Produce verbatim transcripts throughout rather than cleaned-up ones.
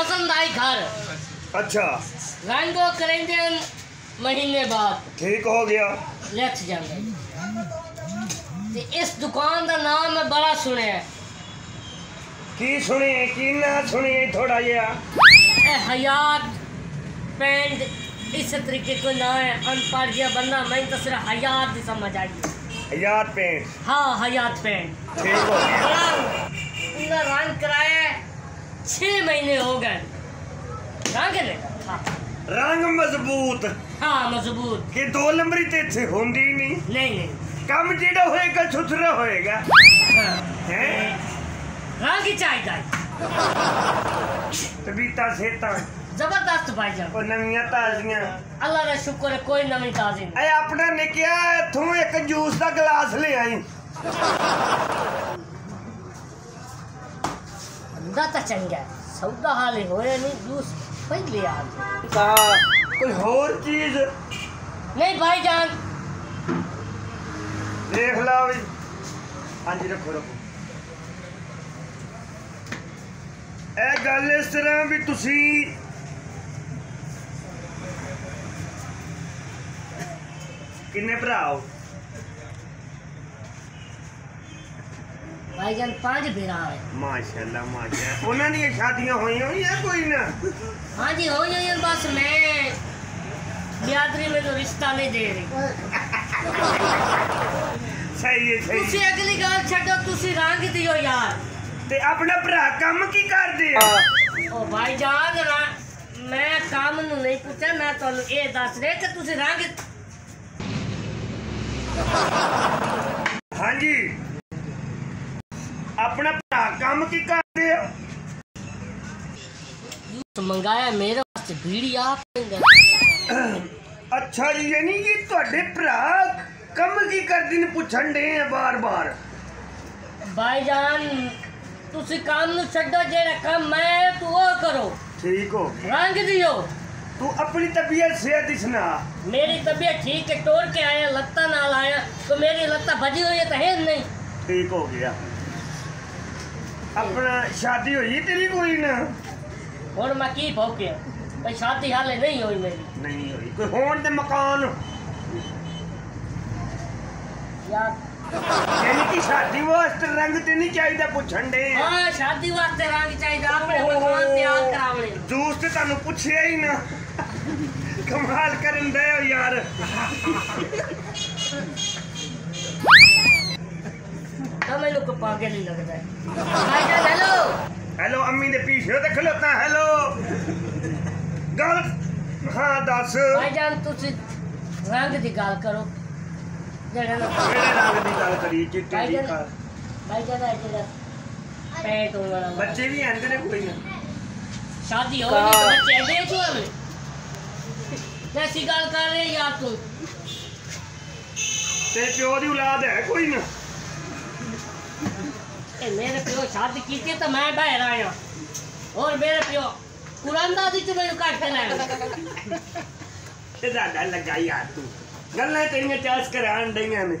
पसंद आई घर। अच्छा लाइन को करेंगे महीने बाद ठीक हो गया। लेट्स जाने इस दुकान का नाम मैं बड़ा सुने की सुने की ना सुने थोड़ा या हयात पेंट इस तरीके को ना है अनपढ़ या बंदा मैं तो सिर्फ हयात ही समझ आई। हयात पेंट हाँ हयात पेंट ठीक हो गया। उनका रंग कराया छह महीने हो गए। रंग ले रंग मजबूत हाँ मजबूत के दो नंबरी ते थे होंदी नहीं नहीं नहीं काम जेड़ा होएगा सुथरा होएगा हाँ। हैं रंग ही चाहिए तबीता सेता जबरदस्त भाई जान और नवियां ताजियां अल्लाह का शुक्र है कोई नवी ताजी नहीं। ए अपना ने क्या तू एक जूस का गिलास ले आई बंदा तो चंगा सौदा हाले होया नहीं जूस पहले आ का कोई और चीज नहीं भाई जान देख ला भाई हां जी रखो रखो। ए गल इस तरह भी तुसी कितने भरा हो भाई जान पांच बिरा है माशाल्लाह माशाल्लाह उन्हां दी शादियां होई होई है कोई ना हां जी होई होई बस मैं बियादरी में तो रिश्ता नहीं दे रही सही है सही तुसी अगली गल छड्डो तुसी रंग दियो यार ते अपना भरा काम की कर दे ओ भाई जान मैं काम नु नहीं पूछा मैं तन्नू ए दस रहे कि तुसी रंग हां जी अपना भरा काम की करते हो तो मंगाया मेरे वास्ते बीड़ी आप अच्छा ये नहीं कि तोड़े भरा काम की करदे ने पूछन दे बार-बार भाईजान तुसी काम नु छड्डो जेड़ा काम मैं तू ओ करो ठीक हो रंग दियो तू अपनी तबीयत सेहत दिसना मेरी तबीयत ठीक है टोर के आया लत्ता नाल आया तो मेरी लत्ता भजी हुई तो है नहीं ठीक हो गया। अपना शादी हुई तेरी कोई ना और मैं की भौकिया भाई शादी हाले नहीं हुई मेरी नहीं हुई कोई होन दे मकान यार यानी कि शादी वास्ते रंग ते नहीं चाहिए पूछन दे हां शादी वास्ते रंग चाहिए अपने मकान तैयार करावले जूस ते तानू पूछया ही ना कमाल करन दे यार हेलो को पागल ही लगता है भाई जान हेलो हेलो अम्मी दे पीछे देख लेता हेलो गल हां दस भाई जान तुसी रंग दी गल करो जेड़ा ना जेड़ा रंग दी गल करी चिट्टे दी गल भाई जान जेड़ा पेट वाला बच्चे भी आंदे ने कोई ना शादी हो गई तो बच्चे दे क्यों है जैसी गल कर रहे यार तू ते प्यो दी औलाद है कोई ना ए मेरे प्यो शादी कीती तो मैं बाहर आया और मेरे प्यो कुरांदा दी तो मेनू काट के लाया ते ज्यादा लगा यार तू गल्ला तेरी चास करान डईया ने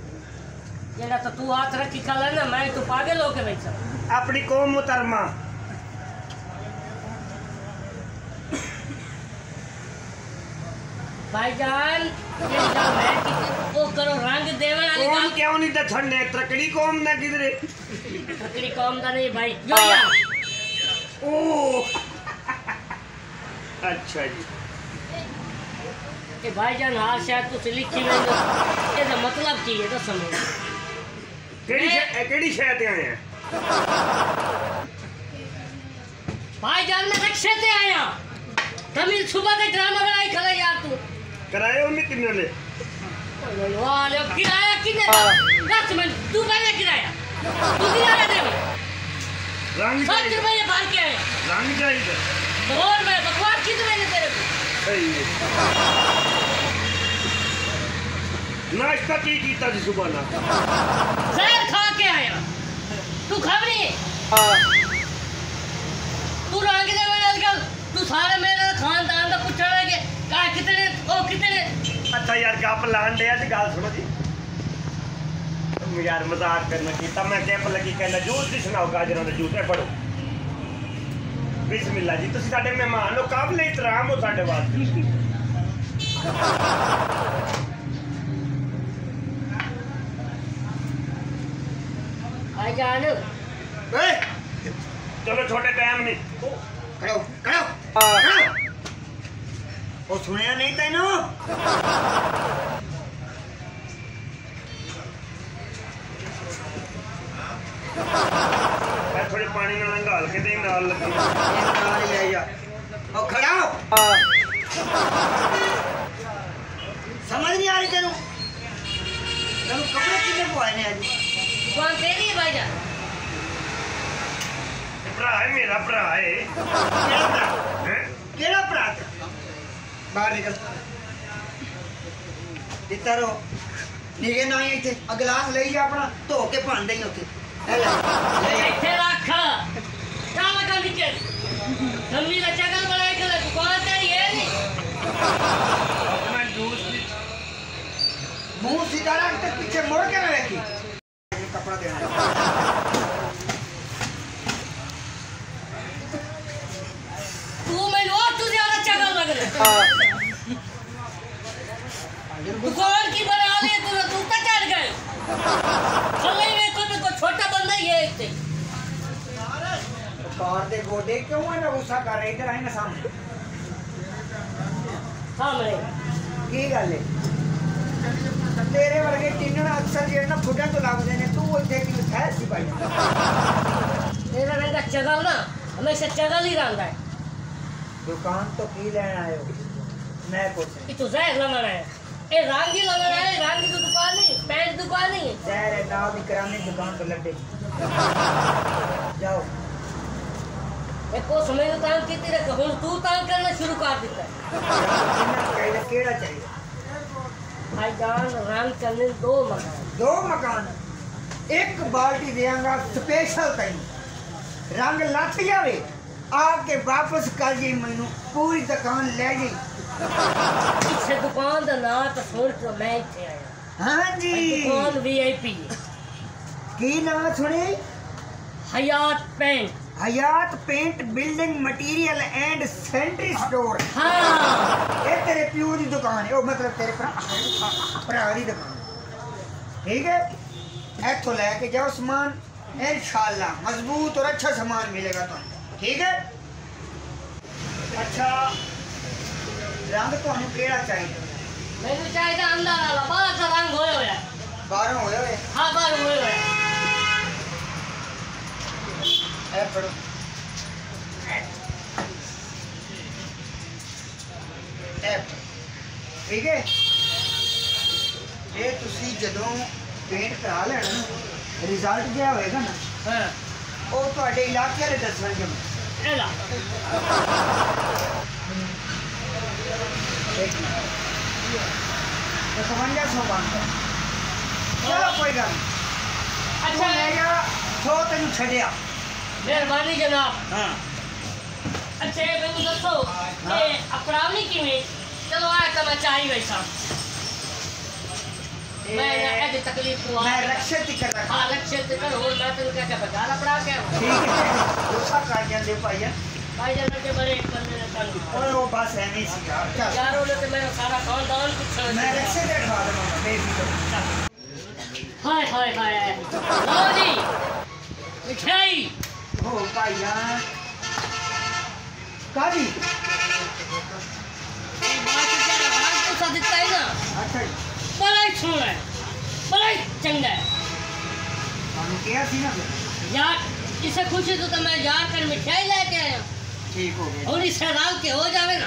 जेड़ा तो तू हाथ रखी कल ना मैं तू पागल होके बैठा अपनी कौम मुतरमा भाईजान ये काम है कि वो करो रंग देवे वाली काम क्यों नहीं दछण ने तकड़ी कौम ना किधरे तकड़ी कौम दा नहीं भाई यो या ओ अच्छा जी के भाईजान हाल शायद तू लिखी में ये दा मतलब की है तो समझ केड़ी शे केड़ी शे ते आया भाईजान मैं रिक्शे ते आया तमिल सुबह के ड्रामा बनाई खला यार तू कराया उन्हें किन्ने ले वाले किराया किन्ने का दस मिनट तू पहले किराया तू किराया दे रंग सौ रुपए ये बाहर क्या है रंग चाहिए और मैं बकवास किस मैंने तेरे को सही है नाश्ता की कीता जी सुबह ना जहर खा के आया तू खबरी तू रंग दे मेरे आजकल तू सारे मेरे खानदान का पूछा है कि का कितने ओ कितने अच्छा यार गप लान दे आज गाल सुनो जी तुम यार मजाक करना कीता मैं कैंप लगी कहना जूस दिसनाओ गाजरां दा जूस है पढ़ो बिस्मिल्लाह जी तुम साडे मेहमान हो, काबिल एहतराम हो साडे वास्ते। आ जानो ए चलो छोटे टाइम नहीं करो करो ओ सुनया नहीं तैनो थोड़े पानी ना घाल के दे नाल लगी नाल ले जा ओ खड़ा समझ नहीं आ रही तेनू तेनू कपड़े किने पवाए ने आज कौन तेरी है भाई जान भरा है मेरा भरा है मेरा भरा हैं केड़ा भरा बाहर निकल इत्ता रो निगे ना ही इथे अ गिलास ले जा अपना धो के भांडे ही उथे ਇੱਥੇ ਰੱਖ ਕਾਹ ਲਗਾ ਵਿੱਚ ਜੰਮੀ ਦਾ ਚਗਲ ਬਣਾਇਆ ਕਿ ਕੋਲਾ ਤੇਰੀ ਇਹ ਨਹੀਂ ਆਪਣਾ ਜੂਸ ਵਿੱਚ ਮੂੰਹ ਸਿੱਧਾ ਰੱਖ ਤੇ ਪਿੱਛੇ ਮੋੜ ਕੇ ਨਾ ਰੱਖੀ ਕਪੜਾ ਦੇਣਾ ਤੂੰ ਮੈਨੂੰ ਹੋਰ ਤੂੰ ਜ਼ਿਆਦਾ ਚਗਲ ਲਗ ਰਿਹਾ ਤੂੰ ਕੋਲ ਕੀ ਬਣਾ ਲੈ ਤੂੰ ਤੂੰ ਤਾਂ ਚੜ ਗਏ ਖਲੇ ਵੇ छोटा बंदा ये इतने कार दे गोडे क्यों है ना गुस्सा कर रहे इधर आए ना सामने सामने की गल है तेरे वर्गे टिन्नड़ा अक्सर जे ना फुटा तो लागदे ने तू इथे की है सी भाई तेरा बंदा चगल ना हमेशा चगल ही रहंदा है दुकान तो की लेने आयो मैं कुछ कि तू जहर लेना है ए रांगी लेना है रांगी तो दुकान नहीं पैंट दुकान नहीं जहर है दाव की किराने दुकान पर लटे जाओ देखो समय में काम कितने रखो हुन तू काम करना शुरू कर देता है कितना चाहिए केड़ा चाहिए भाई जान रांग चलने दो मकान दो मकान एक बाल्टी देंगा स्पेशल टाइम रंग लट जावे आके वापस कर जी मैनू पूरी दुकान ले गई इसे दुकान दा ना तो सुन तो मैं इथे आया हां जी दुकान वीआईपी की ना सुने Hayat paint Hayat paint building material and sanitary store हां ए तेरे पियो दी दुकान है ओ मतलब तेरे भरा भरा दी दुकान ठीक है इथों लेके जाओ सामान इंशाल्लाह मजबूत और अच्छा सामान मिलेगा तुम्हें ठीक है अच्छा रंग तो हमें केड़ा चाहिए मैंने चाहिए अंदर वाला बारह का रंग होए होया बारह होए होया हां बारह होए होया ए पढ़ो एफ ठीक है ये तुसी जदों पेंट करा लेना ना रिजल्ट क्या होएगा ना हां ओ तोडे इलाके वाले दसवेंगे एला एक तो समझा सो बांध चलो कोई गल अच्छा लेगा छो तनु छड़या मेहरबानी जनाब हां अच्छा ये मेनू दसो ये अपरावनी किवें चलो आ कमा चाही वैसा मैं आज तकलीफ हुआ मैं रक्षित कर रहा हां रक्षित कर और मैं तुमका क्या बता रहा पड़ा क्या ठीक है गुस्सा कर गया दे भाई भाई जब के बड़े एक बंदे ने चल और वो बस है नहीं सी यार यार वो तो मेरा सारा खानदान कुछ मैं रक्षित रखवा दूंगा बेफिक्र हाय हाय हाय लो जी मिठाई हो भाई यार काजी ये बात जरा हाथ तो सा दिखता है ना अच्छा बड़ा ही छोड़ा है बड़ा ही चंगा है हम क्या थी ना यार इसे खुशी तो तो मैं जाकर मिठाई लेके आया ठीक हो गया और इसे राग के हो जावे ना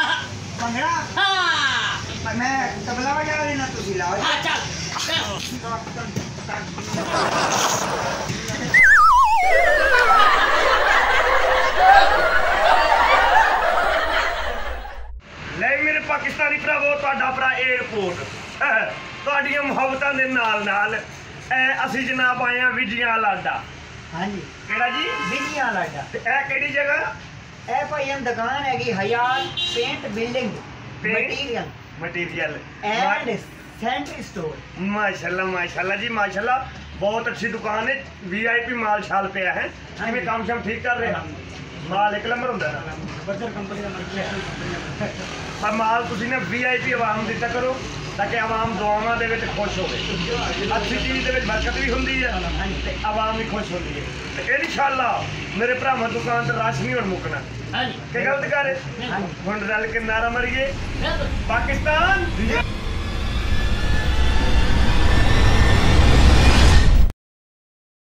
आहा पंगड़ा हां मैं तबला बजा लेना तू हिलाओ हां चल ले मेरे पाकिस्तानी भरावो तुहाडा भरा एयरपोर्ट तुहाडीआं मुहब्बतां दे नाल नाल असी जनाब आए हैं विजिया लाडा हां जी केड़ा जी विजिया लाडा ते ए केड़ी जगह ए भाई हम दुकान हैगी Hayat paint building material material and sanitary store माशाल्लाह माशाल्लाह जी माशाल्लाह बहुत अच्छी दुकान है वीआईपी माल शाल पे है हमें काम शाम ठीक कर रहे हैं माल एक नंबर होंगे बजर कंपनी का मर्जी पर माल तुम ना वी आई पी आवाम दिता करो ताकि आवाम दुआवान खुश हो गए। अच्छी चीज़ के बरकत भी होंगी है आवाम भी खुश होती है। तो इनशाला मेरे भरावान दुकान से रश नहीं हम मुकना क्या गलत कर हम रल के नारा मरीए पाकिस्तान।